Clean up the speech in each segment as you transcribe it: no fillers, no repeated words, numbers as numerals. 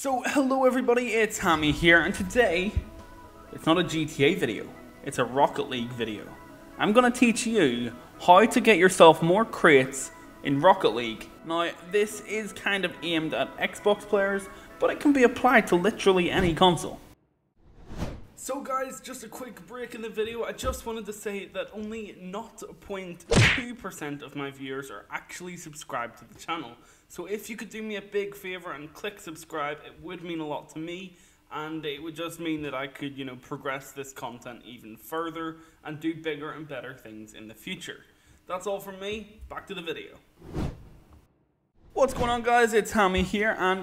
So hello everybody, it's Hammy here, and today it's not a GTA video, it's a Rocket League video. I'm gonna teach you how to get yourself more crates in Rocket League. Now this is kind of aimed at Xbox players, but it can be applied to literally any console. So guys, just a quick break in the video. I just wanted to say that only 0.2% of my viewers are actually subscribed to the channel. So if you could do me a big favor and click subscribe, it would mean a lot to me, and it would just mean that I could, progress this content even further and do bigger and better things in the future. That's all from me. Back to the video. What's going on guys, it's Hammy here, and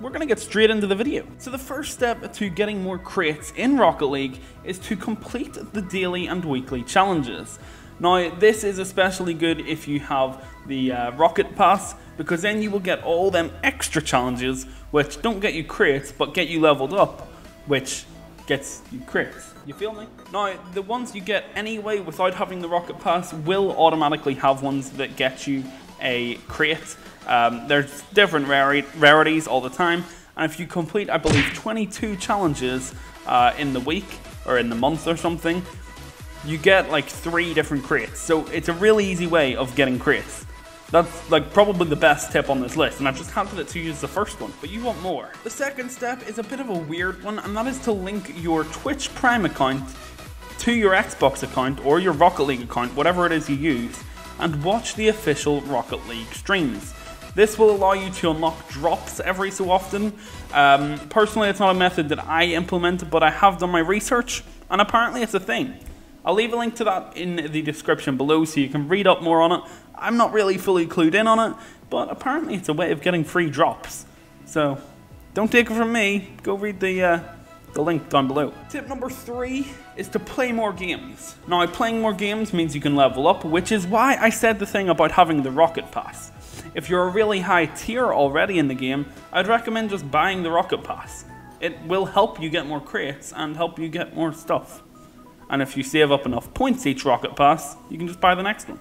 we're going to get straight into the video. So the first step to getting more crates in Rocket League is to complete the daily and weekly challenges. Now this is especially good if you have the Rocket Pass, because then you will get all them extra challenges which don't get you crates but get you leveled up, which gets you crates. You feel me? Now the ones you get anyway without having the Rocket Pass will automatically have ones that get you a crate. There's different rarities all the time, and if you complete, I believe, 22 challenges in the week or in the month or something, you get like 3 different crates. So it's a really easy way of getting crates. That's like probably the best tip on this list, and I've just handed it to you as the first one, but you want more. The second step is a bit of a weird one, and that is to link your Twitch Prime account to your Xbox account or your Rocket League account, whatever it is you use, and watch the official Rocket League streams. This will allow you to unlock drops every so often. Personally, it's not a method that I implement, but I have done my research, and apparently it's a thing. I'll leave a link to that in the description below so you can read up more on it. I'm not really fully clued in on it, but apparently it's a way of getting free drops. So, don't take it from me, go read the link down below. Tip number 3 is to play more games. Now playing more games means you can level up, which is why I said the thing about having the Rocket Pass. If you're a really high tier already in the game, I'd recommend just buying the Rocket Pass. It will help you get more crates and help you get more stuff. And if you save up enough points each Rocket Pass, you can just buy the next one.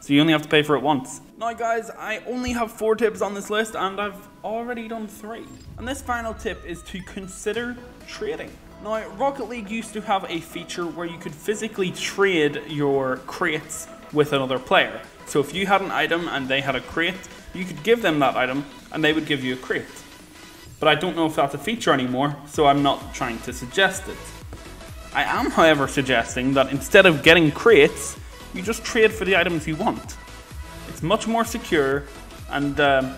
So you only have to pay for it once. Now guys, I only have 4 tips on this list, and I've already done 3. And this final tip is to consider trading. Now Rocket League used to have a feature where you could physically trade your crates with another player. So if you had an item and they had a crate, you could give them that item and they would give you a crate. But I don't know if that's a feature anymore, so I'm not trying to suggest it. I am, however, suggesting that instead of getting crates, you just trade for the items you want. It's much more secure and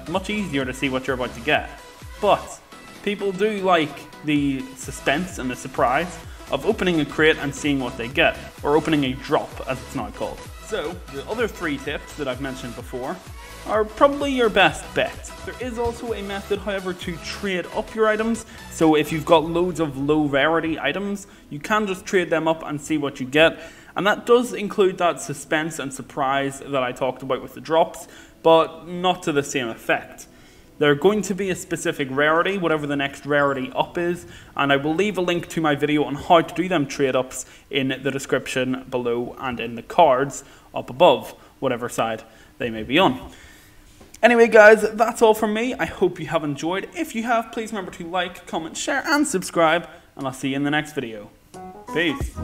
much easier to see what you're about to get. But people do like the suspense and the surprise of opening a crate and seeing what they get, or opening a drop as it's now called. So, the other 3 tips that I've mentioned before are probably your best bet. There is also a method, however, to trade up your items. So if you've got loads of low rarity items, you can just trade them up and see what you get. And that does include that suspense and surprise that I talked about with the drops, but not to the same effect. They're going to be a specific rarity, whatever the next rarity up is, and I will leave a link to my video on how to do them trade ups in the description below and in the cards up above, whatever side they may be on. Anyway guys, that's all from me. I hope you have enjoyed. If you have, please remember to like, comment, share and subscribe, and I'll see you in the next video. Peace.